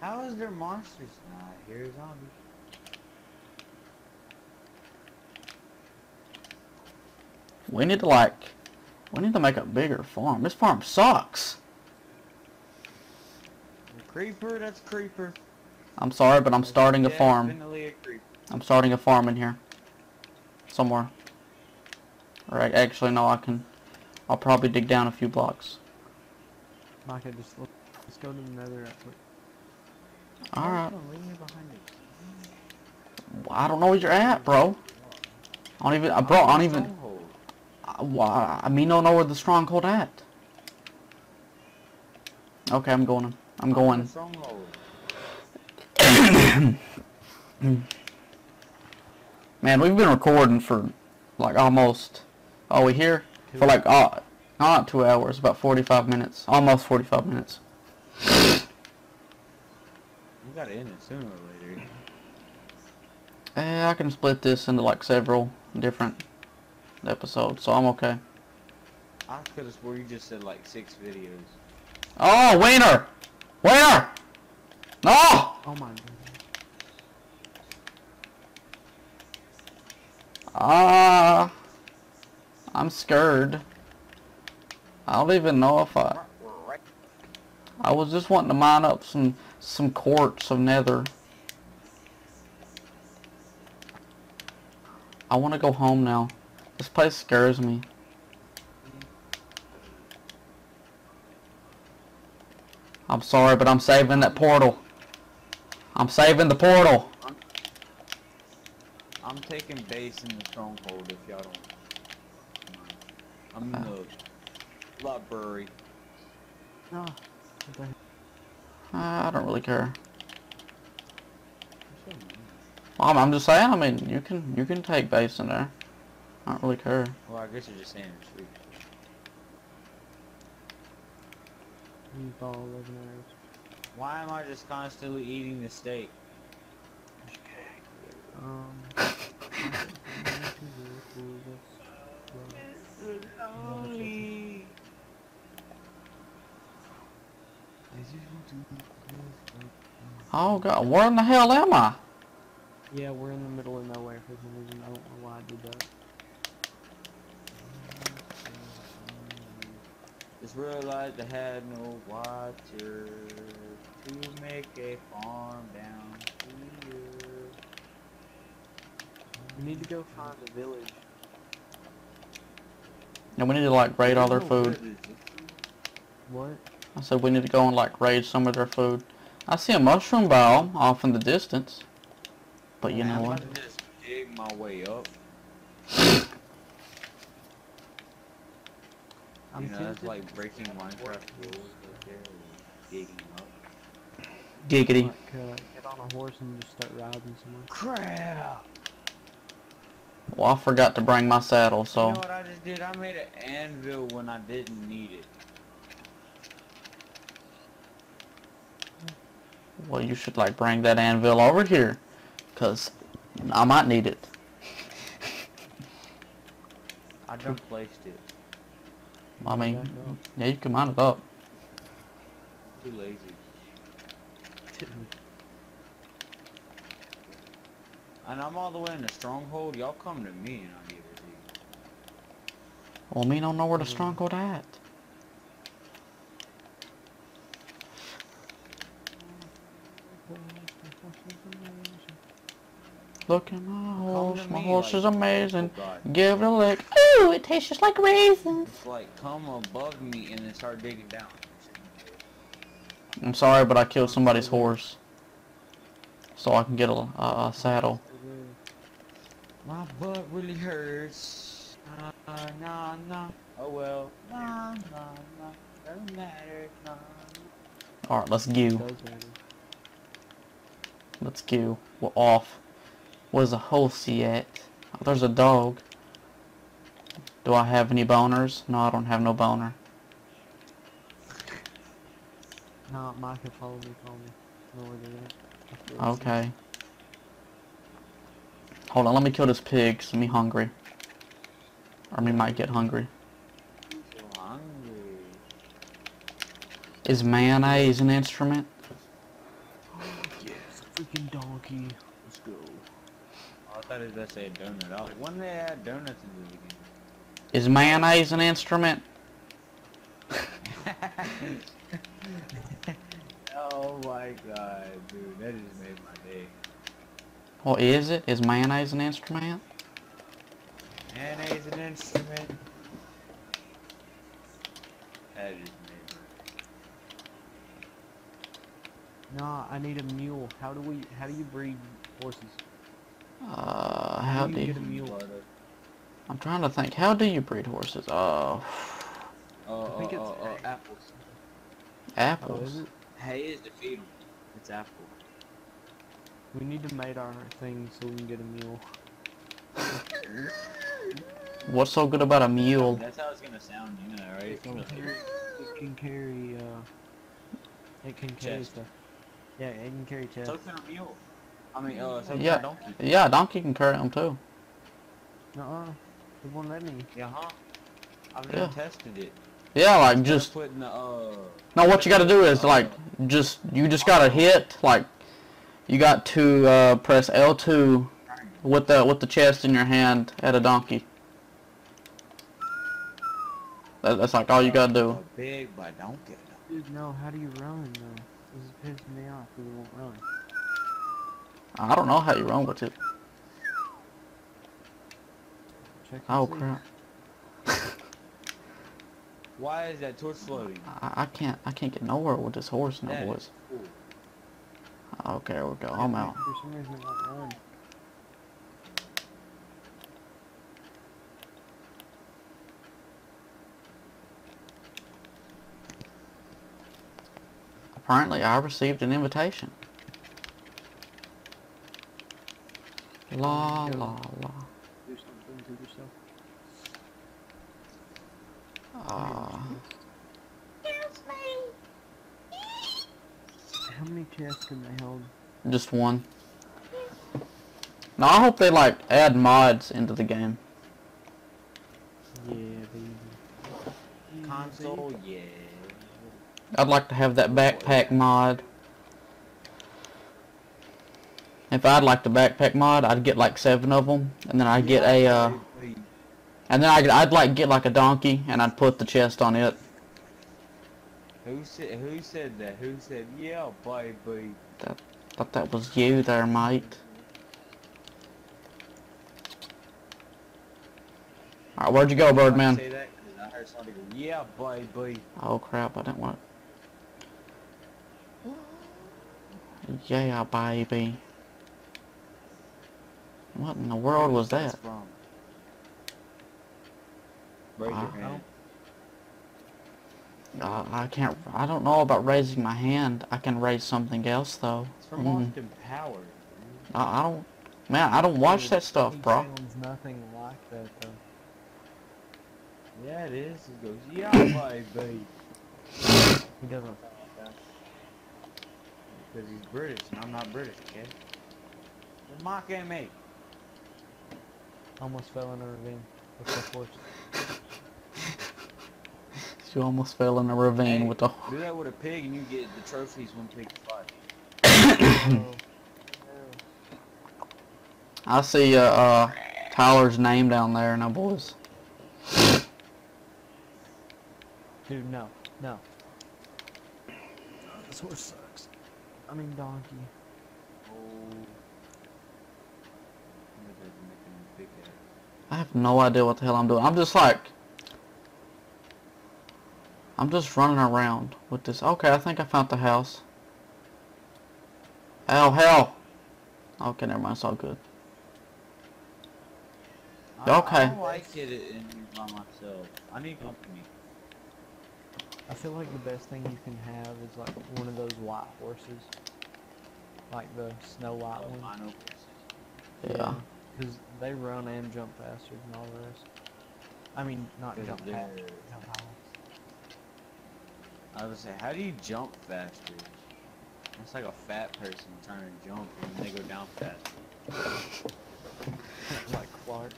How is there monsters not here? Zombies. We need to make a bigger farm. This farm sucks. Creeper, that's creeper. I'm sorry, but I'm starting a farm. I'm starting a farm in here. Somewhere. Alright, actually no, I'll probably dig down a few blocks. Okay, just let's go to the Nether. Alright. I don't know where you're at, bro. I don't know where the stronghold at. Okay, I'm going. I'm going. Man, we've been recording for like almost. Oh, we here for like not 2 hours, about 45 minutes, almost 45 minutes. We gotta end it sooner or later. I can split this into like several different episodes, so I'm okay. I could have swore you just said like 6 videos. Oh, wiener! Wiener! No! Oh my god. I'm scared. I don't even know if I was just wanting to mine up some quartz of Nether. I want to go home now. This place scares me. I'm sorry, but I'm saving that portal. I'm saving the portal. I'm taking base in the stronghold if y'all don't mind. I'm in the library. No. I don't really care. I'm just saying. I mean, you can take base in there. I don't really care. Well, I guess you're just saying it's free. Why am I just constantly eating the steak? Oh god, where in the hell am I? Yeah, we're in the middle of nowhere for some reason. I don't know why I did that. Just realized I had no water to make a farm down here. We need to go find the village. And we need to like raid all their food. What? I said we need to go and like raid some of their food. I see a mushroom biome off in the distance. But you know what? I'm gonna just dig my way up. You know, that's like breaking Minecraft rules right there, digging up. Giggity. Like, get on a horse and just start riding somewhere. Crap! Well, I forgot to bring my saddle, so... You know what I just did? I made an anvil when I didn't need it. Well, you should, like, bring that anvil over here. Because I might need it. I just placed it. I mean, yeah, you can mine it up. Too lazy. And I'm all the way in the stronghold. Y'all come to me and I'll give it to you. Well, me don't know where the stronghold at. Look at my horse. My horse is amazing. Give it a lick. Ooh, it tastes just like raisins. It's like come above me and then start digging down. I'm sorry, but I killed somebody's horse, so I can get a saddle. My butt really hurts. Nah, nah. Oh well. Nah, nah, nah. Doesn't matter. Nah. All right, let's go. Let's go. We're off. Where's the horsey at? Oh, there's a dog. Do I have any boners? No, I don't have no boner. No, Mike can follow me, Okay. Hold on, let me kill this pig, because I'm hungry. Or we might get hungry. Is mayonnaise an instrument? freaking donkey. Let's go. Oh, I thought it was gonna say a donut. I was like, when did they add donuts into the game? Is mayonnaise an instrument? Oh my god, dude, that just made my day. Well, is it? Is mayonnaise an instrument? Mayonnaise an instrument? That just made my day. Nah, I need a mule. How do you breed horses? How do you get a mule out of? I'm trying to think. How do you breed horses? I think it's apples. Apples? Oh, is it? Hay is to feed them. It's apple. We need to mate our thing so we can get a mule. What's so good about a mule? That's how it's gonna sound, you know, right? It can carry stuff. Yeah, it can carry chest. So can a mule. I mean, so can a donkey. Yeah, a donkey can carry them too. Nuh-uh. It won't let me. Yeah, huh? I've never tested it. Yeah, like just. Putting the, no, what you gotta do is like you just gotta hit like you got to press L2 with the chest in your hand at a donkey. That's like all you gotta do. Big by donkey. Dude, no, how do you run though? This is pissing me off. You won't run. I don't know how you run with it. Check oh crap. Why is that torch floating? I can't get nowhere with this horse now, boys. Cool. Okay, here we go. I'm out. Apparently, I received an invitation. La la la. Do something to yourself. How many chests can they hold? Just one. Now I hope they like add mods into the game. Yeah, baby. Console, yeah. I'd like to have that backpack mod. If I'd like the backpack mod, I'd get like 7 of them, and then I'd get a. And then I'd like get like a donkey, and I'd put the chest on it. Who said that? Who said yeah, baby? That thought that was you there, mate. All right, where'd you go, Birdman? Say that 'cause I heard somebody go, yeah, baby. Oh crap! I didn't want. Yeah, baby. What in the world was that? Raise your hand. I can't. I don't know about raising my hand. I can raise something else though. It's from Austin Powers. I don't. Man, I don't watch that stuff, bro. Sounds nothing like that though. Yeah, it is. It goes, yeah, baby. He doesn't sound like that because he's British and I'm not British, kid. You're mocking me. Almost fell in a ravine with the horse. You almost fell in a ravine with the. Do that with a pig and you get the trophies when pigs fight. I see Tyler's name down there now, boys. Dude, no. This horse sucks. I mean donkey. Oh. I have no idea what the hell I'm doing. I'm just running around with this. Okay, I think I found the house. Oh, hell. Okay, never mind. It's all good. Okay. I don't like it in by myself. I need company. I feel like the best thing you can have is like one of those white horses. Like the Snow White one. Yeah. Because they run and jump faster than all the rest. I mean, not jump faster. I was gonna say, how do you jump faster? It's like a fat person trying to jump and they go down fast. Like Clark.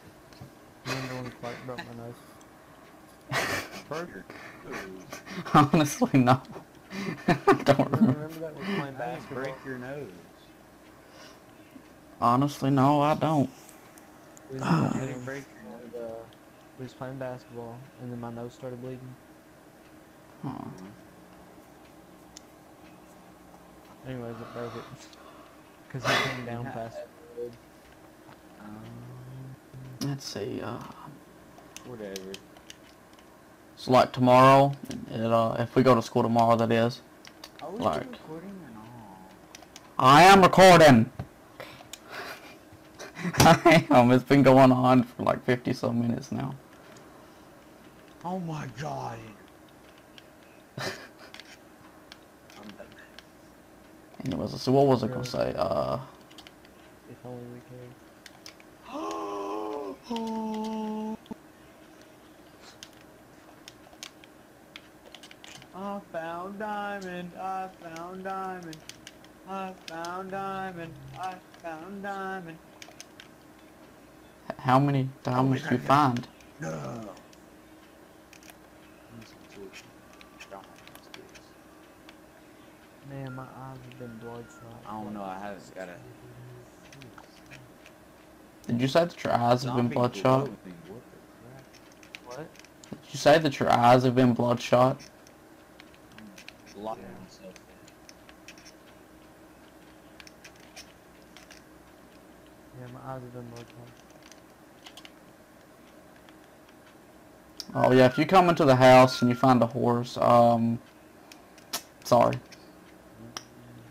Remember when Clark broke my nose? Burger. Honestly, no. I don't remember that. We're playing basketball. Break your nose. Honestly, no, I don't. We was getting a break and, we was playing basketball, and then my nose started bleeding. Huh. Anyways, it broke it. Because it came down fast. Let's see, whatever. So, like, tomorrow, if we go to school tomorrow, that is. Are we like, recording or not? I am recording! I am. It's been going on for like 50-some minutes now. Oh my god. Anyways, so what was I gonna say? If only we could. Oh. I found diamond. I found diamond. I found diamond. I found diamond. How many diamonds do you find? No. Man, my eyes have been blood shot. I don't know, I haven't got a... Did you say that your eyes have been bloodshot? What? Did you say that your eyes have been bloodshot? Locking myself in. Yeah, my eyes have been bloodshot. Oh yeah, if you come into the house and you find a horse, sorry.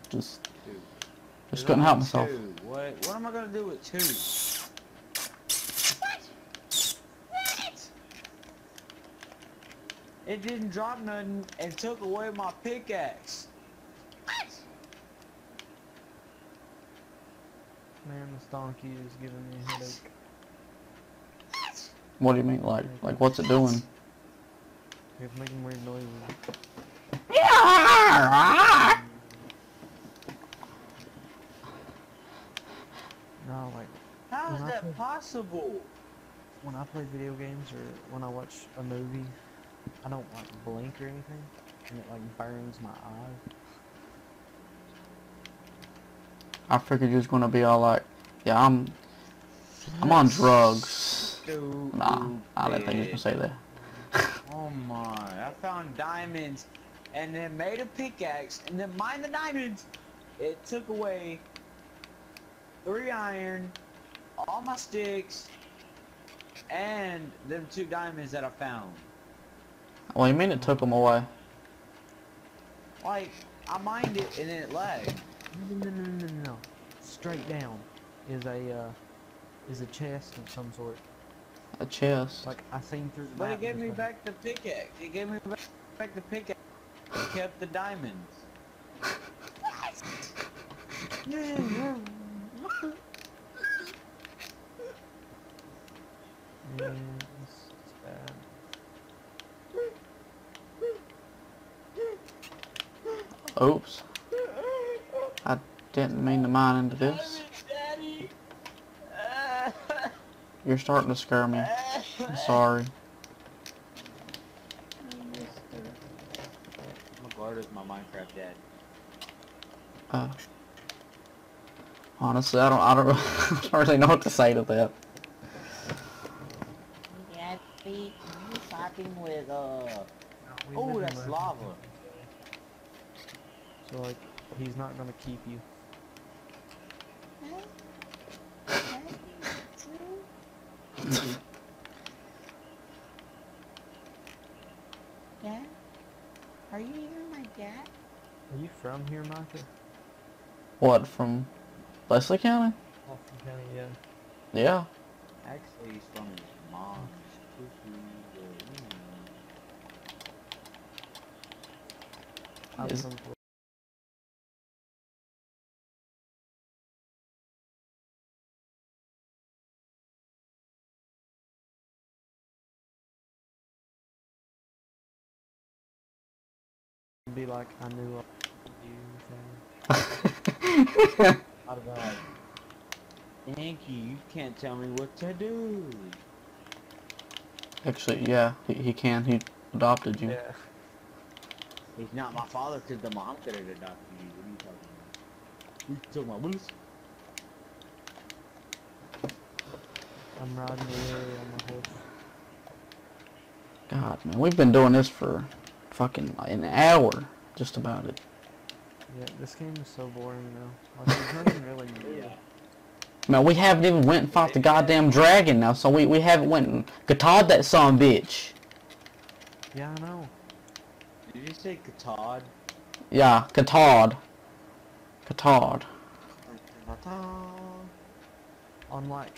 Just couldn't help myself. Two. What am I gonna do with two? What? It didn't drop nothing and took away my pickaxe. What? Man, this donkey is giving me a headache. What do you mean, like what's it doing? It's making weird noises. No, like... How is that possible? When I play video games or when I watch a movie, I don't like blink or anything, and it like burns my eyes. I figured you was gonna be all like, yeah, I'm on drugs. Stupid. Nah, I don't think you can say that. Oh my, I found diamonds and then made a pickaxe and then mined the diamonds. It took away 3 iron, all my sticks, and them 2 diamonds that I found. Well, you mean it took them away? Like, I mined it and then it lagged. No. Straight down is a chest of some sort. A chest. Like I seen through the But it gave me back the pickaxe. It gave me back the pickaxe. It kept the diamonds. Oops. I didn't mean to mine into this. You're starting to scare me. I'm sorry. I'm glad it's my Minecraft dad. Honestly, I don't really know what to say to that. Yeah, be fucking with oh, that's lava. So like, he's not gonna keep you. Dad? Are you even my dad? Are you from here, Micah? What, from Leslie County? Leslie County, yeah. Yeah. Actually, he's from his mom. Be like, I knew you. Thank you. You can't tell me what to do. Actually, yeah, he can. He adopted you. Yeah. He's not my father because the mom could have adopted you. What are you talking about? I'm riding away on my horse. God, man, we've been doing this for fucking like an hour, just about it. Yeah, this game is so boring now. Like, there's nothing really new. Yeah. Man, we haven't even went and fought the goddamn dragon now, so we haven't went and guitared that son bitch. Yeah, I know. Did you say guitared? Yeah, guitared. Guitared. On like